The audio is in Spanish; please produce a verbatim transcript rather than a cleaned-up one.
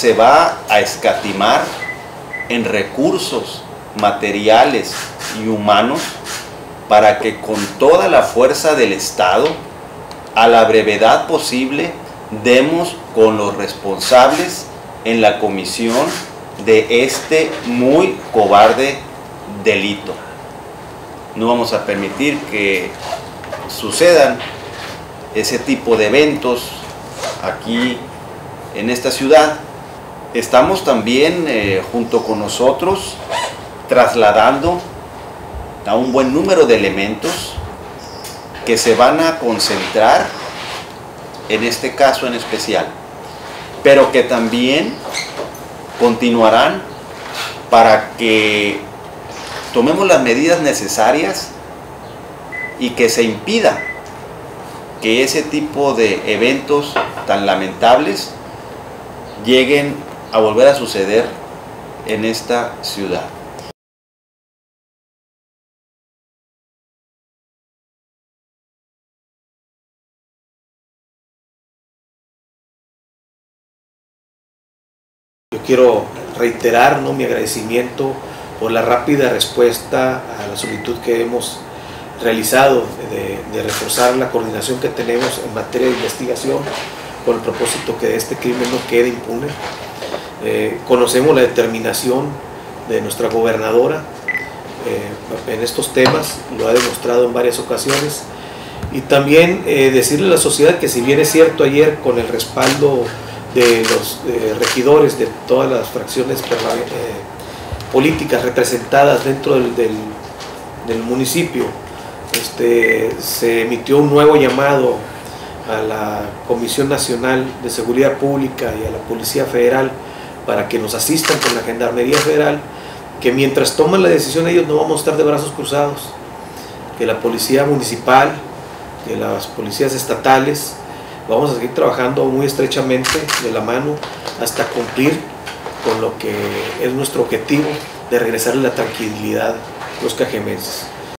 se va a escatimar en recursos materiales y humanos para que con toda la fuerza del Estado, a la brevedad posible, demos con los responsables en la comisión de este muy cobarde delito. No vamos a permitir que sucedan ese tipo de eventos aquí en esta ciudad. Estamos también eh, junto con nosotros trasladando a un buen número de elementos que se van a concentrar en este caso en especial, pero que también continuarán para que tomemos las medidas necesarias y que se impida que ese tipo de eventos tan lamentables lleguen a volver a suceder en esta ciudad. Quiero reiterar, ¿no?, mi agradecimiento por la rápida respuesta a la solicitud que hemos realizado de, de reforzar la coordinación que tenemos en materia de investigación con el propósito que este crimen no quede impune. Eh, conocemos la determinación de nuestra gobernadora eh, en estos temas, lo ha demostrado en varias ocasiones, y también eh, decirle a la sociedad que, si bien es cierto ayer con el respaldo de los eh, regidores de todas las fracciones eh, políticas representadas dentro del, del, del municipio, este, se emitió un nuevo llamado a la Comisión Nacional de Seguridad Pública y a la Policía Federal para que nos asistan con la Gendarmería Federal, que mientras toman la decisión ellos no vamos a estar de brazos cruzados, que la Policía Municipal, que las Policías Estatales, vamos a seguir trabajando muy estrechamente de la mano hasta cumplir con lo que es nuestro objetivo de regresarle la tranquilidad a los cajemeses.